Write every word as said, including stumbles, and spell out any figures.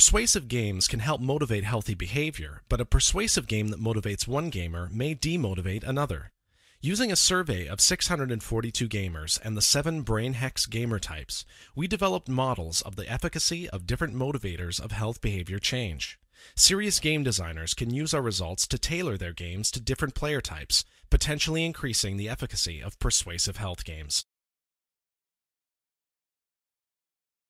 Persuasive games can help motivate healthy behavior, but a persuasive game that motivates one gamer may demotivate another. Using a survey of six hundred forty-two gamers and the seven BrainHex gamer types, we developed models of the efficacy of different motivators of health behavior change. Serious game designers can use our results to tailor their games to different player types, potentially increasing the efficacy of persuasive health games.